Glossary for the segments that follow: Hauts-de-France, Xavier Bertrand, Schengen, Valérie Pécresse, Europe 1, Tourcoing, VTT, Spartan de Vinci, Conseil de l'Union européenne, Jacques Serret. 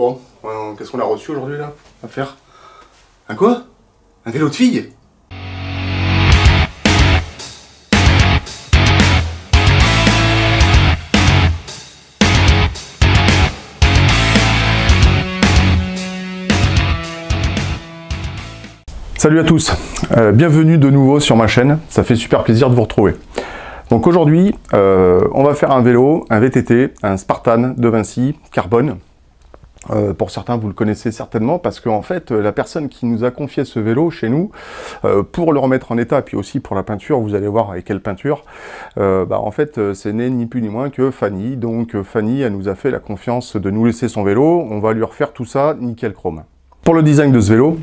Bon, qu'est-ce qu'on a reçu aujourd'hui là à faire? Un quoi? Un vélo de fille? Salut à tous, bienvenue de nouveau sur ma chaîne, ça fait super plaisir de vous retrouver. Donc aujourd'hui, on va faire un vélo, un VTT, un Spartan de Vinci carbone. Pour certains, vous le connaissez certainement parce qu'en fait, la personne qui nous a confié ce vélo chez nous, pour le remettre en état, puis aussi pour la peinture, vous allez voir avec quelle peinture, en fait, c'est né ni plus ni moins que Fanny. Donc Fanny, elle nous a fait la confiance de nous laisser son vélo. On va lui refaire tout ça nickel chrome. Pour le design de ce vélo,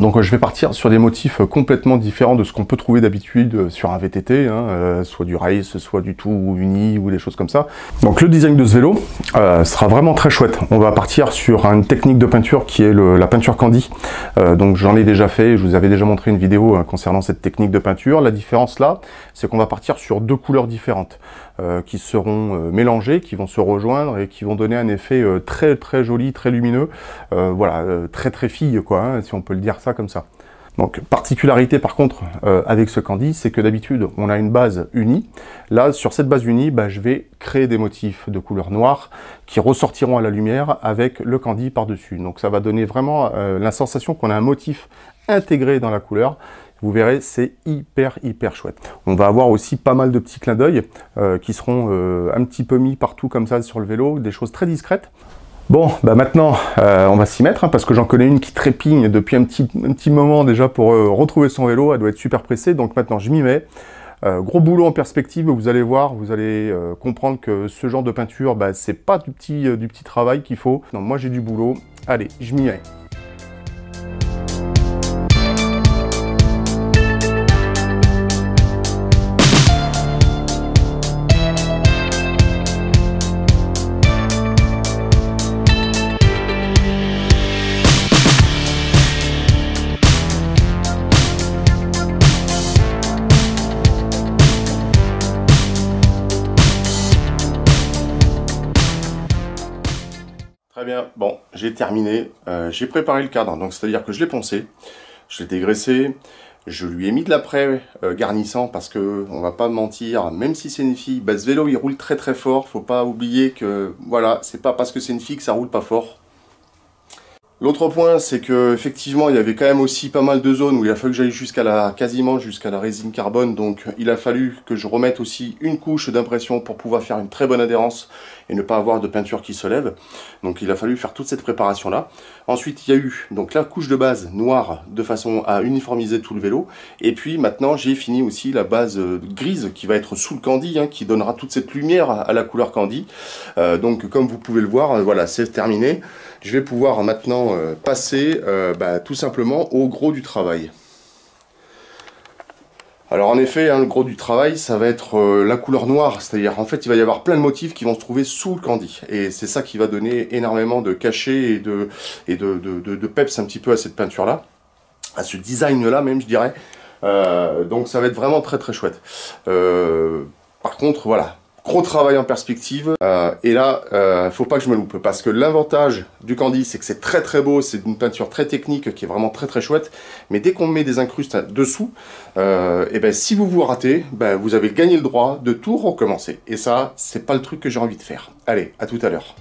donc je vais partir sur des motifs complètement différents de ce qu'on peut trouver d'habitude sur un VTT, hein, soit du race, soit du tout uni ou des choses comme ça. Donc le design de ce vélo sera vraiment très chouette. On va partir sur une technique de peinture qui est la peinture candy. Donc j'en ai déjà fait, je vous avais déjà montré une vidéo concernant cette technique de peinture. La différence là, c'est qu'on va partir sur deux couleurs différentes qui seront mélangées, qui vont se rejoindre et qui vont donner un effet très très joli, très lumineux. Voilà, très très fille quoi, hein, si on peut le dire ça comme ça. Donc particularité par contre avec ce candy, c'est que d'habitude on a une base unie. Là sur cette base unie, je vais créer des motifs de couleur noire qui ressortiront à la lumière avec le candy par dessus. Donc ça va donner vraiment la sensation qu'on a un motif intégré dans la couleur. Vous verrez, c'est hyper hyper chouette. On va avoir aussi pas mal de petits clins d'œil qui seront un petit peu mis partout comme ça sur le vélo, des choses très discrètes. Bon, maintenant, on va s'y mettre, hein, parce que j'en connais une qui trépigne depuis un petit moment déjà pour retrouver son vélo. Elle doit être super pressée, donc maintenant je m'y mets. Gros boulot en perspective, vous allez voir, vous allez comprendre que ce genre de peinture, c'est pas du petit travail qu'il faut. Non, moi j'ai du boulot, allez, je m'y mets. Très bien, bon, j'ai terminé, j'ai préparé le cadre, donc c'est-à-dire que je l'ai poncé, je l'ai dégraissé, je lui ai mis de l'après garnissant parce que on va pas mentir, même si c'est une fille, ce vélo il roule très très fort, faut pas oublier que voilà, c'est pas parce que c'est une fille que ça roule pas fort. L'autre point, c'est que effectivement, il y avait quand même aussi pas mal de zones où il a fallu que j'aille quasiment jusqu'à la résine carbone. Donc, il a fallu que je remette aussi une couche d'impression pour pouvoir faire une très bonne adhérence et ne pas avoir de peinture qui se lève. Donc, il a fallu faire toute cette préparation-là. Ensuite, il y a eu donc la couche de base noire de façon à uniformiser tout le vélo. Et puis, maintenant, j'ai fini aussi la base grise qui va être sous le candy, hein, qui donnera toute cette lumière à la couleur candy. Donc, comme vous pouvez le voir, voilà, c'est terminé. Je vais pouvoir maintenant passer tout simplement au gros du travail. Alors en effet, hein, le gros du travail, ça va être la couleur noire, c'est-à-dire en fait il va y avoir plein de motifs qui vont se trouver sous le candy, et c'est ça qui va donner énormément de cachet et de peps un petit peu à cette peinture-là, à ce design-là même je dirais, donc ça va être vraiment très très chouette. Par contre voilà, gros travail en perspective, et là, faut pas que je me loupe, parce que l'avantage du candy, c'est que c'est très très beau, c'est une peinture très technique, qui est vraiment très très chouette, mais dès qu'on met des incrustes dessous, et ben si vous vous ratez, vous avez gagné le droit de tout recommencer, et ça, c'est pas le truc que j'ai envie de faire. Allez, à tout à l'heure.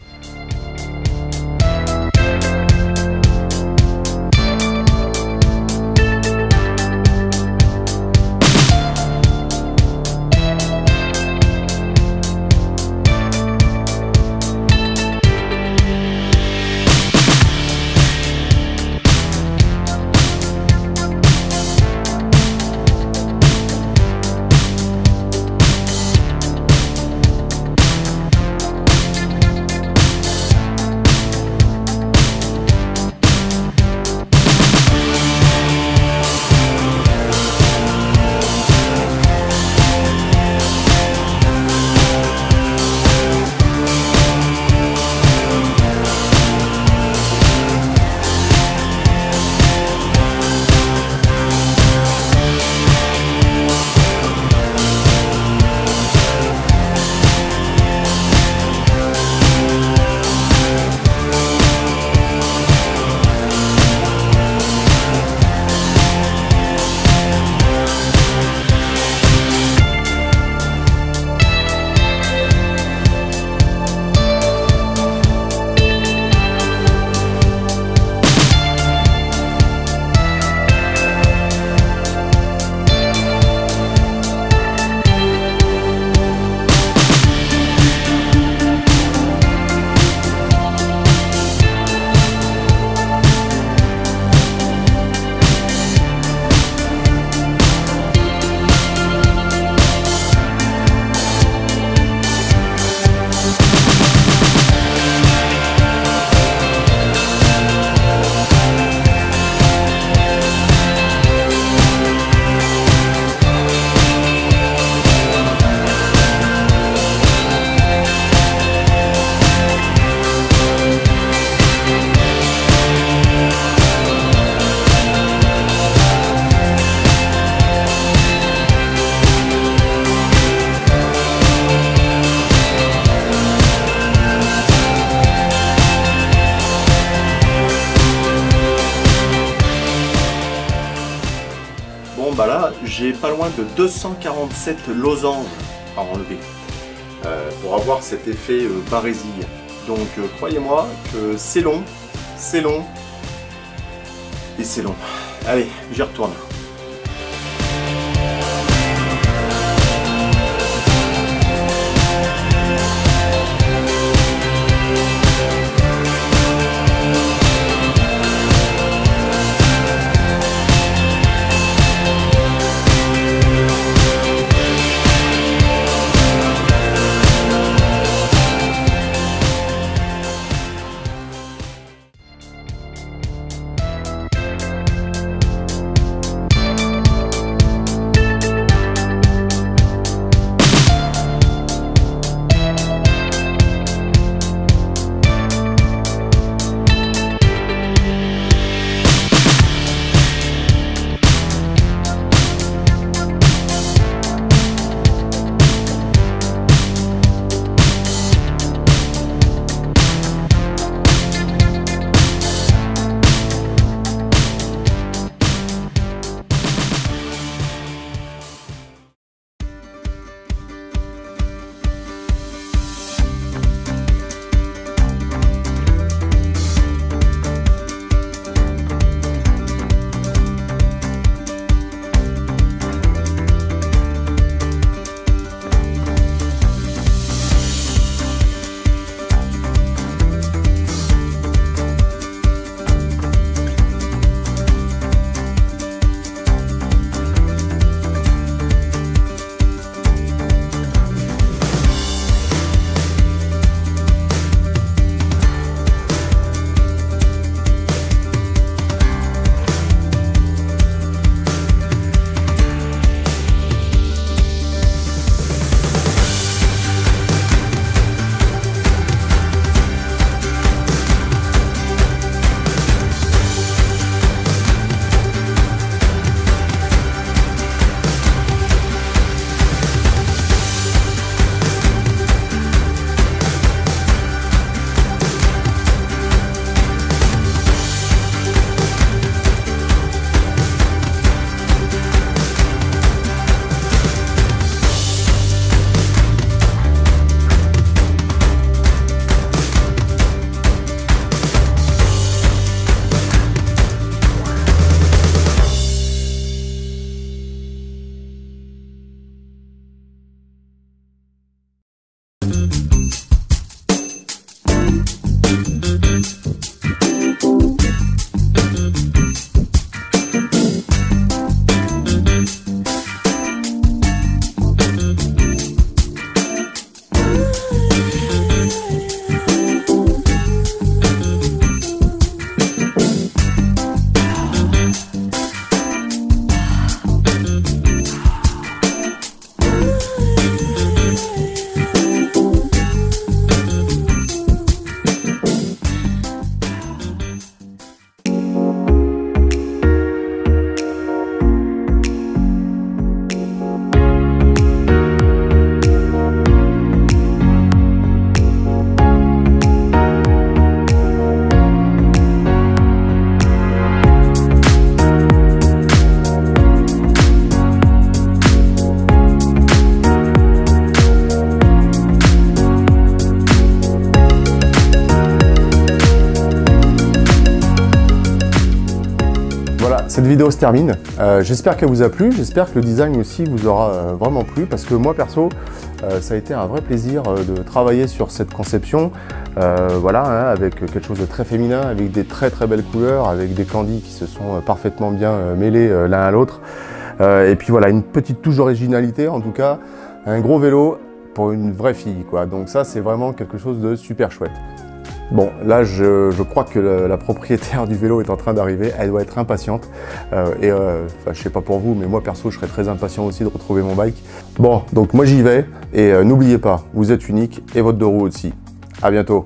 j'ai pas loin de 247 losanges à enlever pour avoir cet effet parésil. Donc croyez-moi que c'est long et c'est long. Allez, j'y retourne. Cette vidéo se termine, j'espère qu'elle vous a plu, j'espère que le design aussi vous aura vraiment plu parce que moi perso ça a été un vrai plaisir de travailler sur cette conception, voilà, hein, avec quelque chose de très féminin, avec des très très belles couleurs, avec des candies qui se sont parfaitement bien mêlés l'un à l'autre, et puis voilà, une petite touche d'originalité, en tout cas un gros vélo pour une vraie fille quoi, donc ça c'est vraiment quelque chose de super chouette. Bon, là, je crois que la propriétaire du vélo est en train d'arriver. Elle doit être impatiente. Je sais pas pour vous, mais moi, perso, je serais très impatient aussi de retrouver mon bike. Bon, donc moi, j'y vais. Et n'oubliez pas, vous êtes unique et votre deux roues aussi. À bientôt.